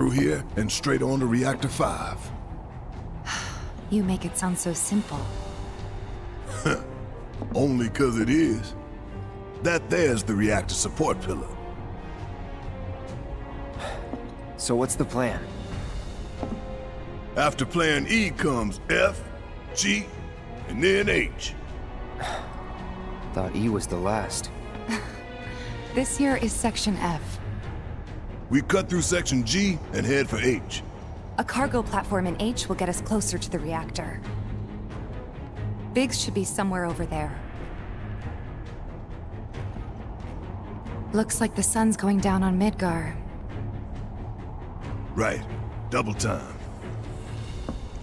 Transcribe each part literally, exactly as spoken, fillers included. through here and straight on to Reactor five. You make it sound so simple. Only because it is. That there's the reactor support pillar. So what's the plan? After plan E comes F, G, and then H. Thought E was the last. This here is section F. We cut through section G and head for H. A cargo platform in H will get us closer to the reactor. Biggs should be somewhere over there. Looks like the sun's going down on Midgar. Right. Double time.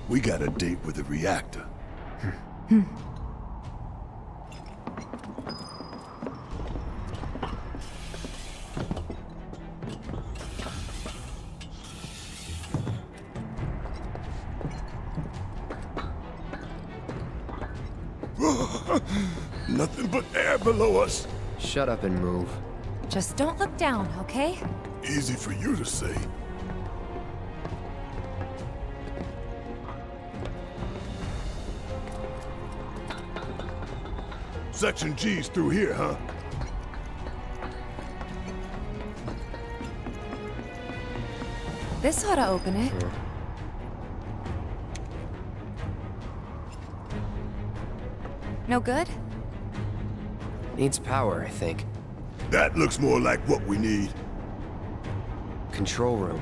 We got a date with the reactor. Hmm. Nothing but air below us. Shut up and move. Just don't look down, okay? Easy for you to say. Section G's through here, huh? This ought to open it. Sure. No good? Needs power, I think. That looks more like what we need. Control room.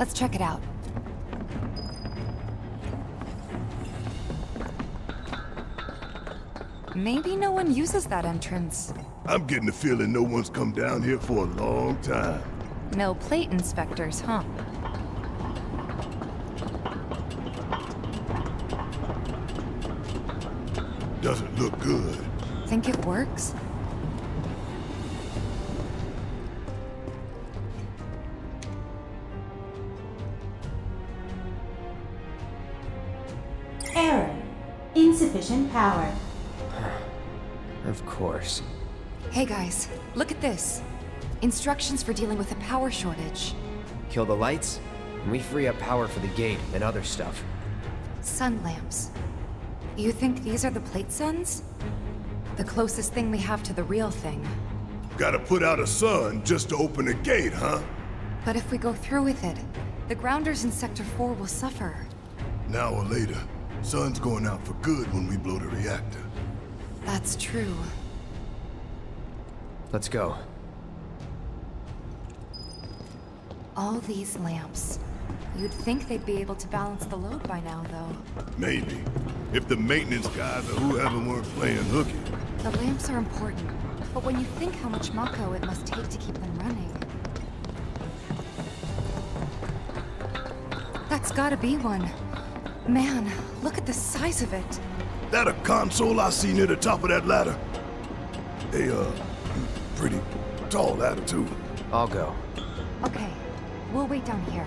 Let's check it out. Maybe no one uses that entrance. I'm getting the feeling no one's come down here for a long time. No plate inspectors, huh? Doesn't look good. Think it works? Error. Insufficient power. Of course. Hey guys, look at this. Instructions for dealing with a power shortage. Kill the lights, and we free up power for the gate and other stuff. Sun lamps. You think these are the plate suns? The closest thing we have to the real thing. Gotta put out a sun just to open a gate, huh? But if we go through with it, the grounders in Sector four will suffer. Now or later, sun's going out for good when we blow the reactor. That's true. Let's go. All these lamps. You'd think they'd be able to balance the load by now, though. Maybe. If the maintenance guys or whoever weren't playing hooky. The lamps are important, but when you think how much Mako it must take to keep them running. That's gotta be one. Man, look at the size of it. That a console I see near the top of that ladder? They, uh, pretty tall ladder, too. I'll go. Okay, we'll wait down here.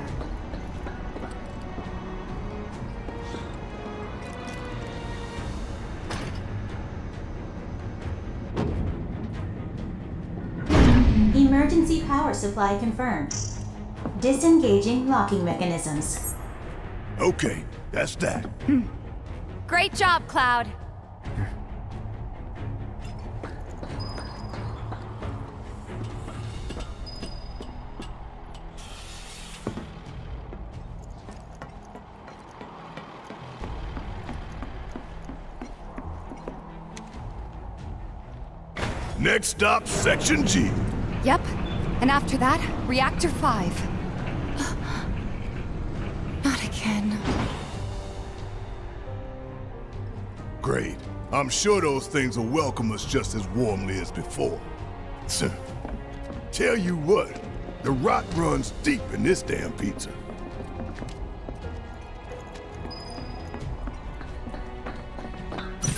Emergency power supply confirmed. Disengaging locking mechanisms. Okay, that's that. Hmm. Great job, Cloud! Next stop, Section G. Yep, and after that, Reactor five. Not again. Great. I'm sure those things will welcome us just as warmly as before. Tell you what, the rot runs deep in this damn pizza.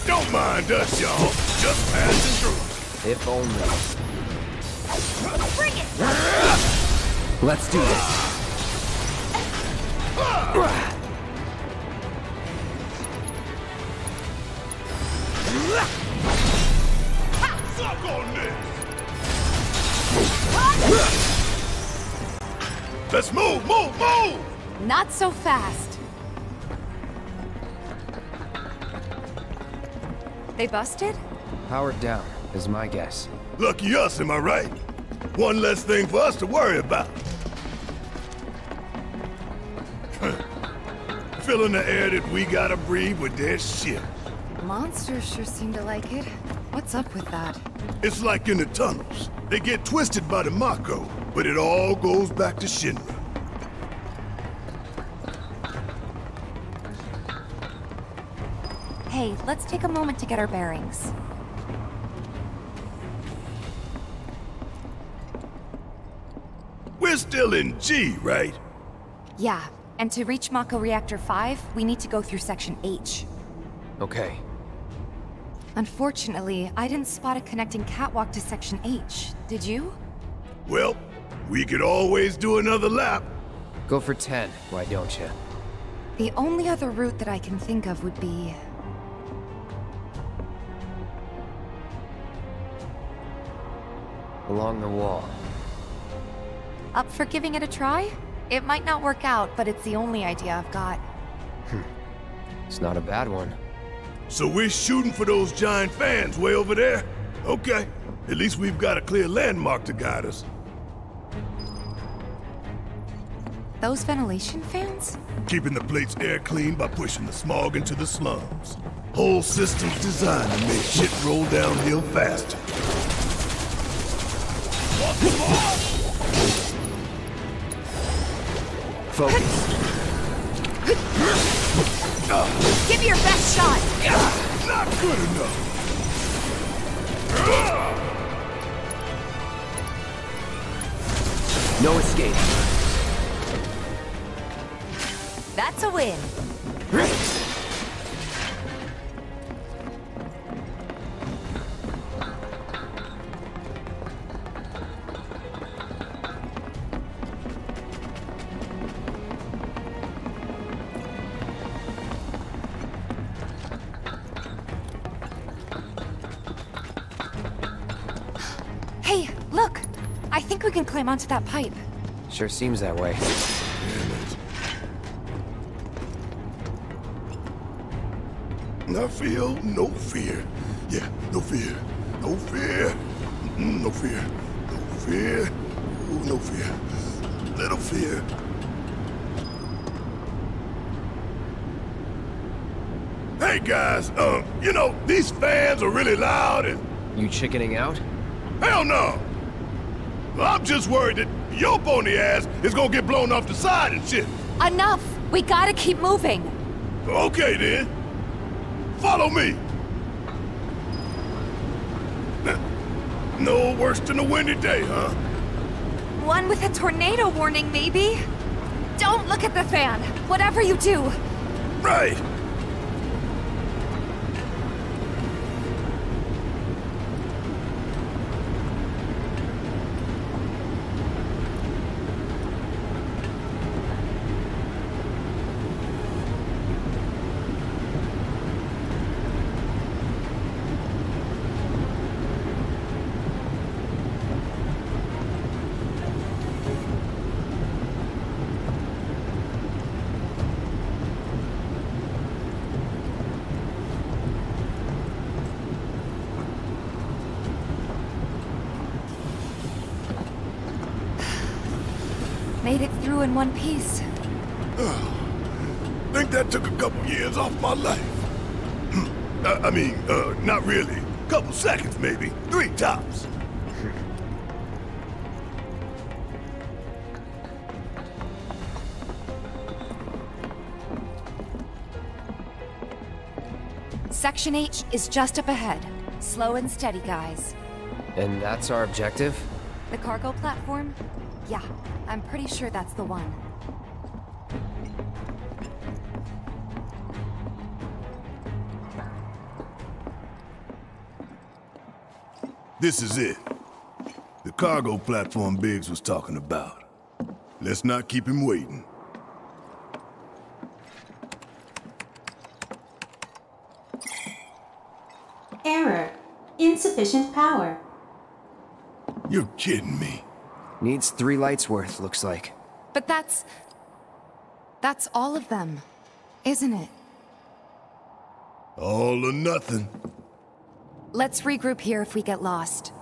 Don't mind us, y'all. Just passing through. If only. Bring it! Let's do this. Suck on this! Let's move, move, move! Not so fast. They busted? Powered down, is my guess. Lucky us, am I right? One less thing for us to worry about. Filling the air that we gotta breathe with their shit. Monsters sure seem to like it. What's up with that? It's like in the tunnels. They get twisted by the Mako, but it all goes back to Shinra. Hey, let's take a moment to get our bearings. We're still in G, right? Yeah, and to reach Mako Reactor five, we need to go through Section H. Okay. Unfortunately, I didn't spot a connecting catwalk to Section H, did you? Well, we could always do another lap. Go for ten, why don't you? The only other route that I can think of would be... along the wall. Up for giving it a try? It might not work out, but it's the only idea I've got. Hmm. It's not a bad one. So we're shooting for those giant fans way over there? Okay. At least we've got a clear landmark to guide us. Those ventilation fans? Keeping the plate's air clean by pushing the smog into the slums. Whole system's designed to make shit roll downhill faster. Focus. Give me your best shot. Not good enough. No escape. That's a win. Climb onto that pipe. Sure seems that way. Damn it. I feel no fear. Yeah, no fear. No fear. No fear. No fear. Ooh, no fear. Little fear. Hey guys, um, you know, these fans are really loud and... You chickening out? Hell no! I'm just worried that your bony ass is gonna get blown off the side and shit. Enough! We gotta keep moving. Okay then. Follow me. No worse than a windy day, huh? One with a tornado warning, maybe? Don't look at the fan, whatever you do. Right. In one piece. Oh, think that took a couple years off my life. uh, I mean, uh, not really. Couple seconds, maybe. Three tops. Section H is just up ahead. Slow and steady, guys. And that's our objective? The cargo platform? Yeah. I'm pretty sure that's the one. This is it. The cargo platform Biggs was talking about. Let's not keep him waiting. Error. Insufficient power. You're kidding me. Needs three lights worth, looks like. But that's... that's all of them, isn't it? All or nothing. Let's regroup here if we get lost.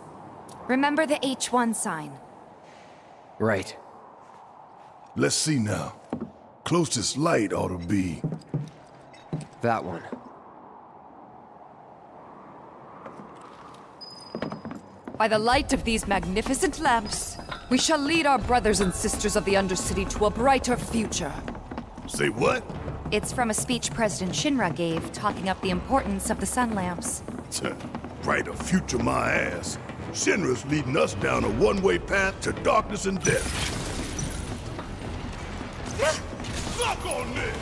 Remember the H one sign. Right. Let's see now. Closest light ought to be... that one. By the light of these magnificent lamps, we shall lead our brothers and sisters of the Undercity to a brighter future. Say what? It's from a speech President Shinra gave, talking up the importance of the sun lamps. Brighter future, my ass. Shinra's leading us down a one-way path to darkness and death. Suck on this!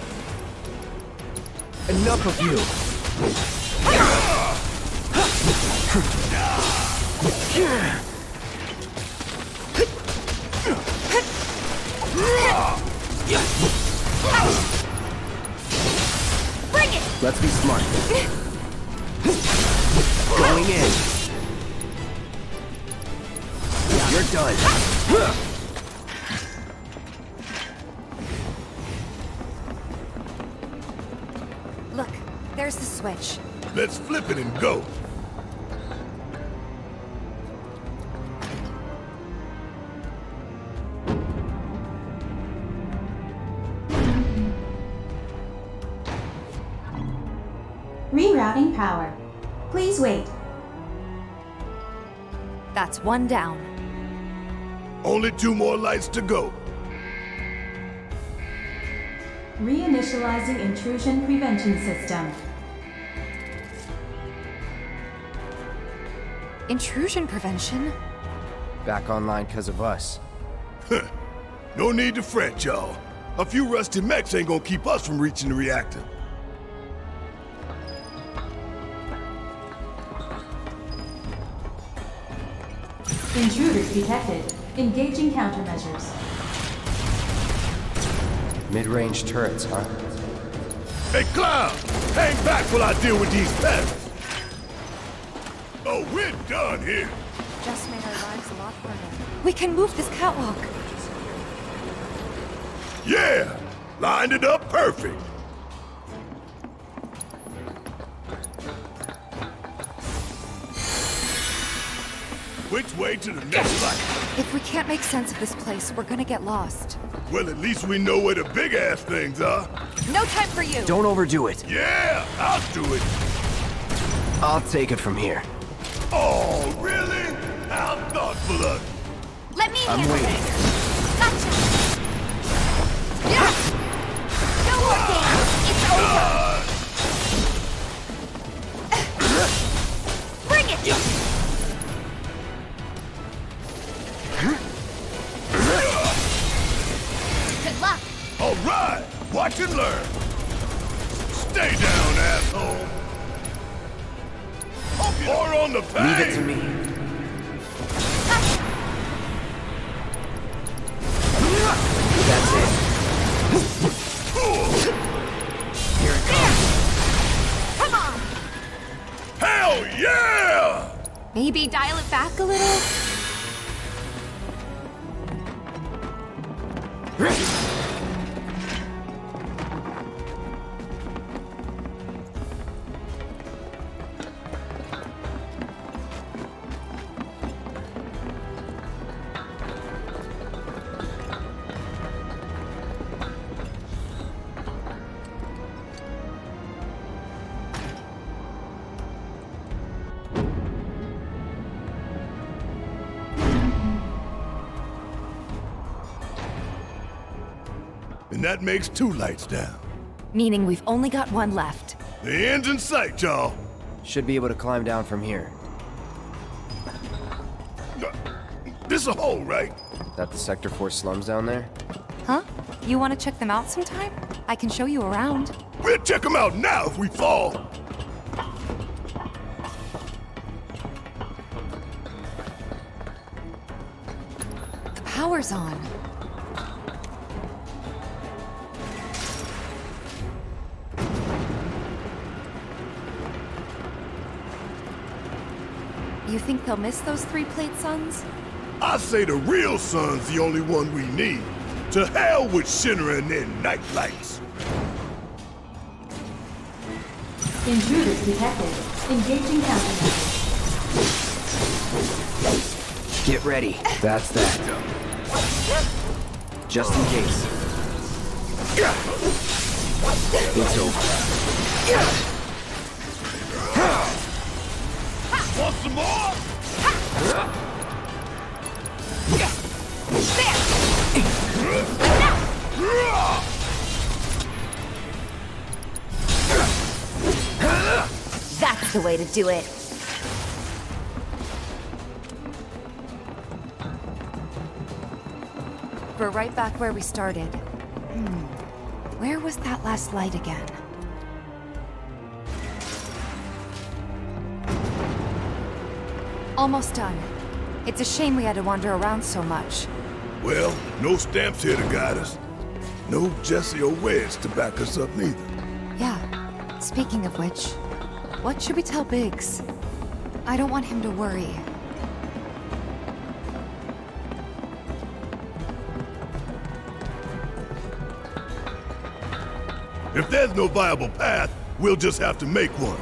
Enough of you. Bring it. Let's be smart. Going in. You're done. Look, there's the switch. Let's flip it and go. Rerouting power. Please wait. That's one down. Only two more lights to go. Reinitializing intrusion prevention system. Intrusion prevention? Back online because of us. No need to fret, y'all. A few rusty mechs ain't gonna keep us from reaching the reactor. Intruders detected. Engaging countermeasures. Mid-range turrets, huh? Hey, Cloud! Hang back while I deal with these pests! Oh, we're done here! Just made our lives a lot harder. We can move this catwalk! Yeah! Lined it up perfect! Which way to the next light? If we can't make sense of this place, we're gonna get lost. Well, at least we know where the big-ass things are. No time for you! Don't overdo it. Yeah, I'll do it. I'll take it from here. Oh, really? How thoughtful of you. Let me I'm handle waiting. It. Gotcha! Yeah! No more games! It's over! Uh, Bring it! Yeah. All right! Watch and learn! Stay down, asshole! Or on the pain! Leave it to me. That's it. Here it comes. Come on! Hell yeah! Maybe dial it back a little? That makes two lights down. Meaning we've only got one left. The end's in sight, y'all. Should be able to climb down from here. This is a hole, right? That the Sector four slums down there? Huh? You want to check them out sometime? I can show you around. We'll check them out now if we fall. The power's on. You think they'll miss those three plate suns? I say the real sun's the only one we need. To hell with Shinra and their nightlights! Intruders detected. Engaging counter. Get ready. That's that. Just in case. It's over. Want some more? That's the way to do it. We're right back where we started. Hmm. Where was that last light again? Almost done. It's a shame we had to wander around so much. Well, no stamps here to guide us. No Jessie or Wedge to back us up neither. Yeah. Speaking of which, what should we tell Biggs? I don't want him to worry. If there's no viable path, we'll just have to make one.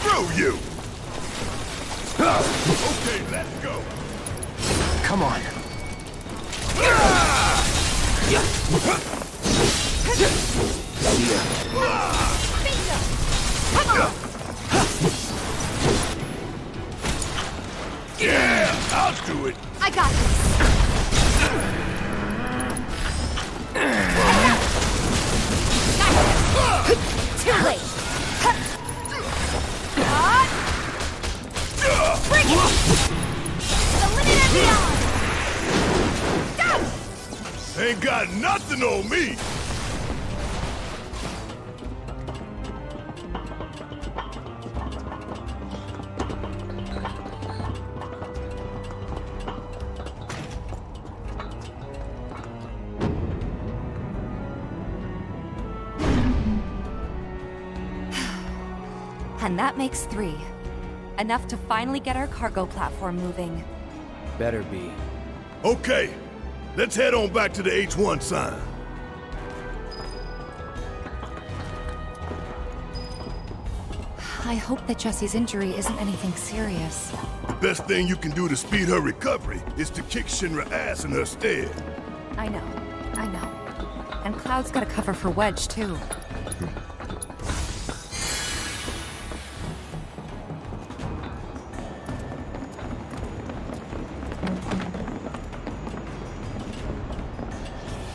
Screw you! Okay, let's go. Come on. Yeah. See ya. Come on. Yeah, I'll do it. I got this. Got this. Too late. Bring it. The limit and beyond. Go. Ain't got nothing on me. And that makes three. Enough to finally get our cargo platform moving. Better be. Okay, let's head on back to the H one sign. I hope that Jessie's injury isn't anything serious. The best thing you can do to speed her recovery is to kick Shinra's ass in her stead. I know, I know. And Cloud's got a cover for Wedge, too.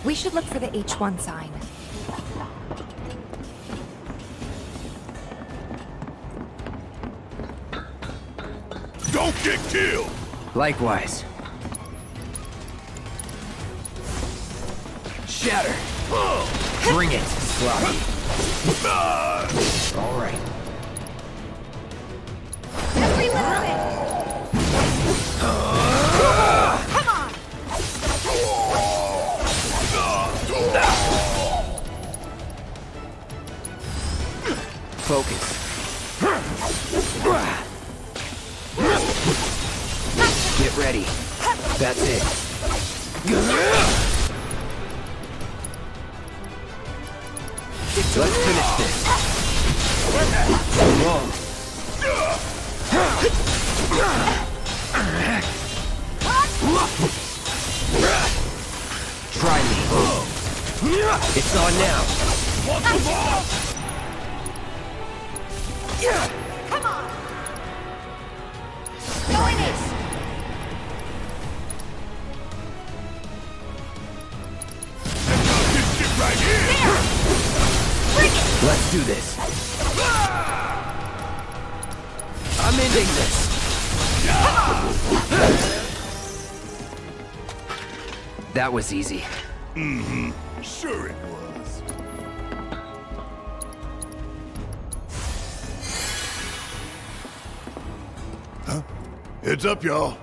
We should look for the H one sign. Don't get killed! Likewise. Shatter! Uh, Bring it, Sloppy. Uh, All right. Every little bit! Uh, Come on! Uh, Focus. Get ready. That's it. Let's finish this. Whoa. Try me. It's on now. Come on. Go in it. This shit right here. Bring it. Let's do this. I'm ending this. That was easy. Mm-hmm. Sure it was. Huh? Heads up, y'all.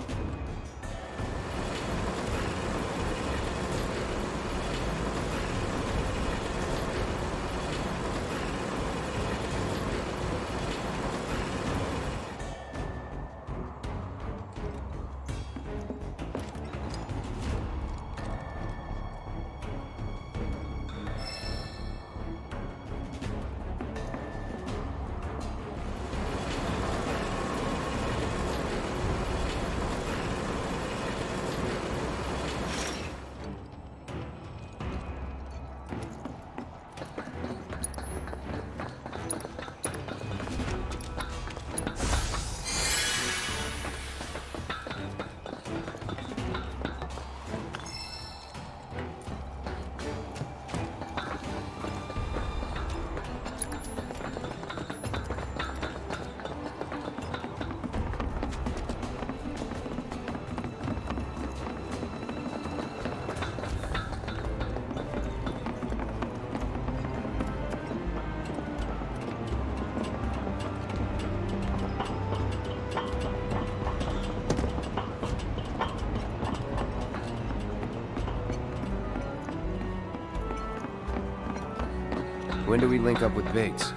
When do we link up with Biggs?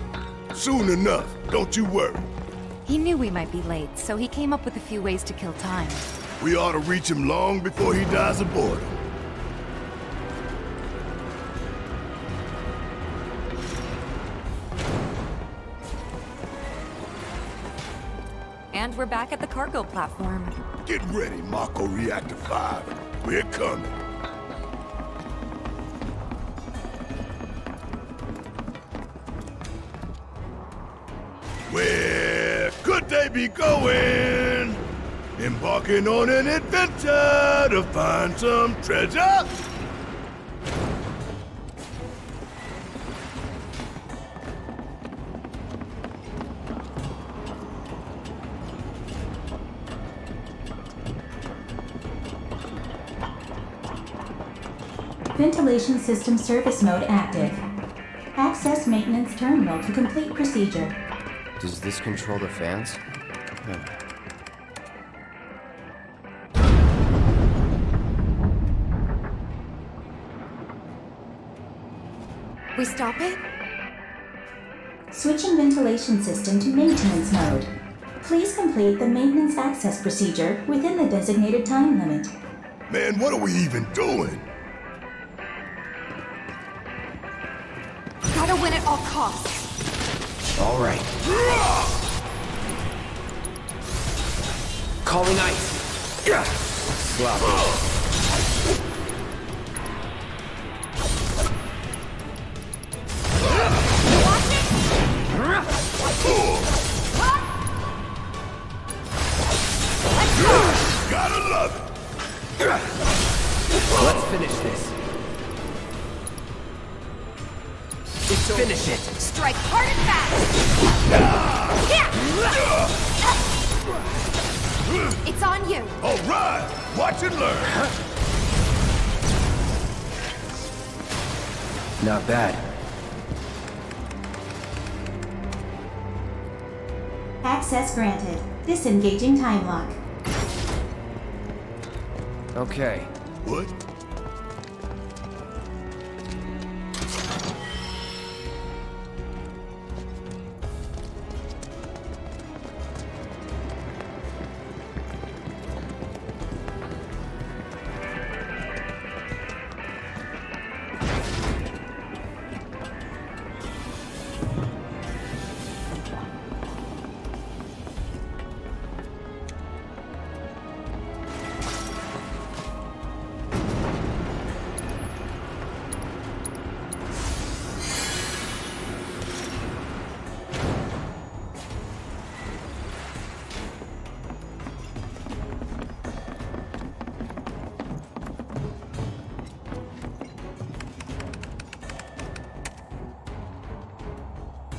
Soon enough, don't you worry. He knew we might be late, so he came up with a few ways to kill time. We ought to reach him long before he dies of boredom. And we're back at the cargo platform. Get ready, Mako Reactor five. We're coming. Where could they be going? Embarking on an adventure to find some treasure? Ventilation system service mode active. Access maintenance terminal to complete procedure. Does this control the fans? Huh. We stop it? Switching ventilation system to maintenance mode. Please complete the maintenance access procedure within the designated time limit. Man, what are we even doing? Gotta win at all costs. All right. Calling ice. Yeah. Slap. Gotta love it. Let's finish this. It's finish it. Strike hard and fast! It's on you! Alright! Watch and learn! Not bad. Access granted. Disengaging time lock. Okay. What?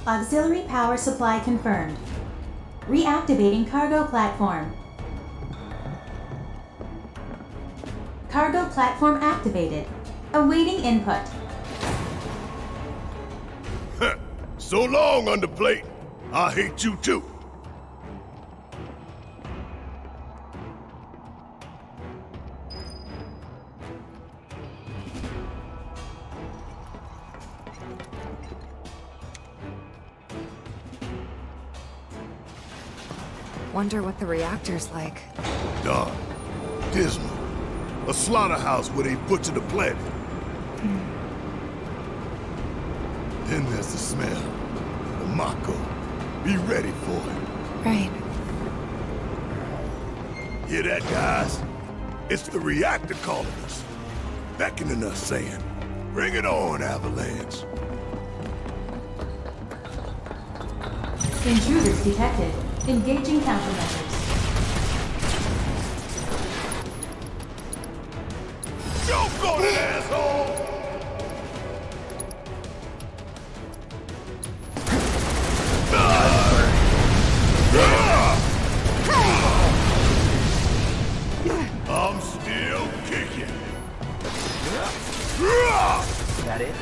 Auxiliary power supply confirmed. Reactivating cargo platform. Cargo platform activated. Awaiting input. So long, Underplate. I hate you too. Wonder what the reactor's like. Dark. Dismal. A slaughterhouse where they butcher the planet. Mm. Then there's the smell. The Mako. Be ready for it. Right. Hear that, guys? It's the reactor calling us. Beckoning us, saying, bring it on, Avalanche. Intruders detected. Engaging countermeasures. Don't go, asshole! I'm still kicking. Is that it?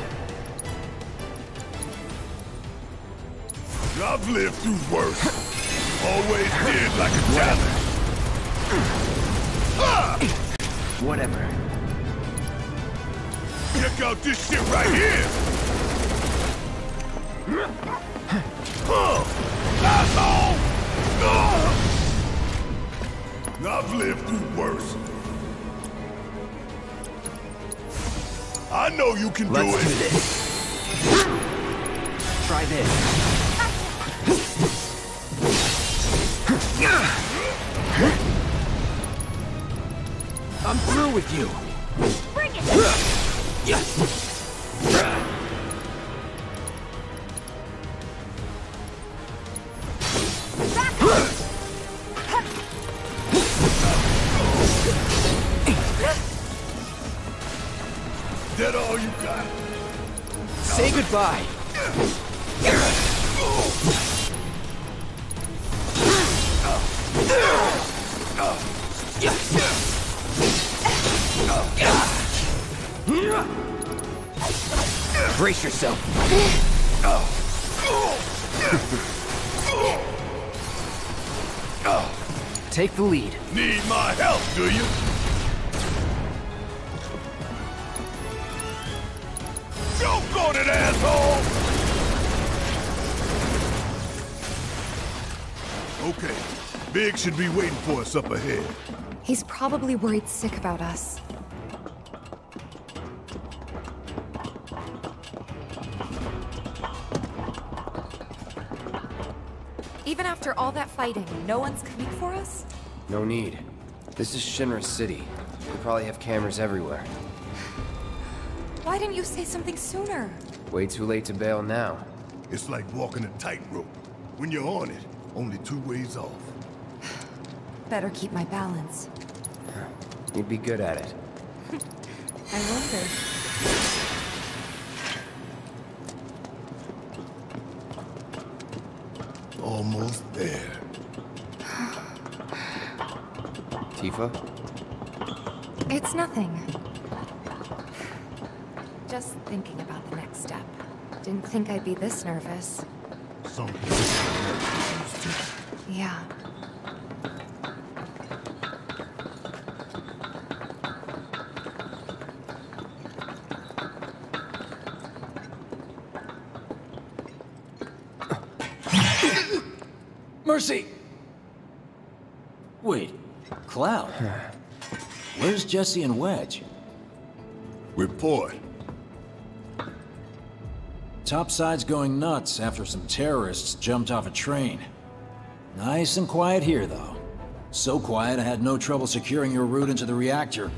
I've lived through worse. Always did like a challenge. Whatever. Check out this shit right here! Asshole! I've lived through worse. I know you can do it. Let's do this. Try this. I'm through with you. Bring it. That all you got? Say goodbye. Brace yourself. Take the lead. Need my help, do you? Joke on it, asshole! Okay, Biggs should be waiting for us up ahead. He's probably worried sick about us. Even after all that fighting, no one's coming for us? No need. This is Shinra City. We probably have cameras everywhere. Why didn't you say something sooner? Way too late to bail now. It's like walking a tightrope. When you're on it, only two ways off. Better keep my balance. You'd be good at it. I wonder. Almost there. Tifa? It's nothing. Just thinking about the next step. Didn't think I'd be this nervous. Yeah. Mercy! Wait, Cloud? Where's Jessie and Wedge? Report. Topside's going nuts after some terrorists jumped off a train. Nice and quiet here, though. So quiet I had no trouble securing your route into the reactor.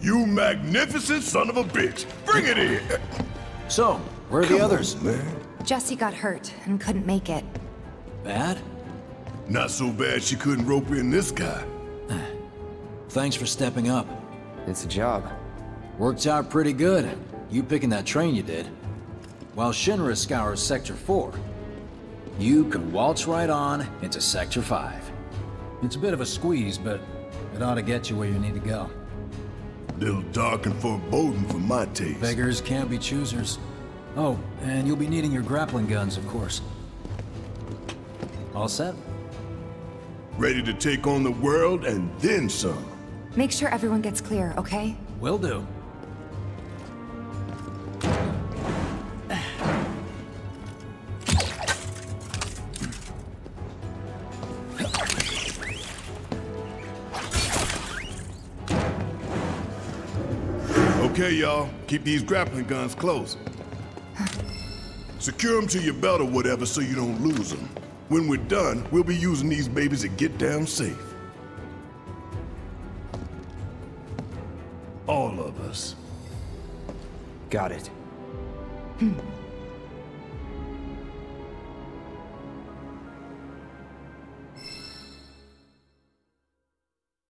You magnificent son of a bitch! Bring it in! So, where are the others? Jessie got hurt and couldn't make it. Bad? Not so bad she couldn't rope in this guy. Thanks for stepping up. It's a job. Worked out pretty good. You picking that train you did. While Shinra scours Sector four, you can waltz right on into Sector five. It's a bit of a squeeze, but it ought to get you where you need to go. Little dark and foreboding for my taste. Beggars can't be choosers. Oh, and you'll be needing your grappling guns, of course. All set? Ready to take on the world and then some. Make sure everyone gets clear, okay? Will do. Okay, y'all. Keep these grappling guns close. Secure them to your belt or whatever so you don't lose them. When we're done, we'll be using these babies to get down safe. All of us. Got it.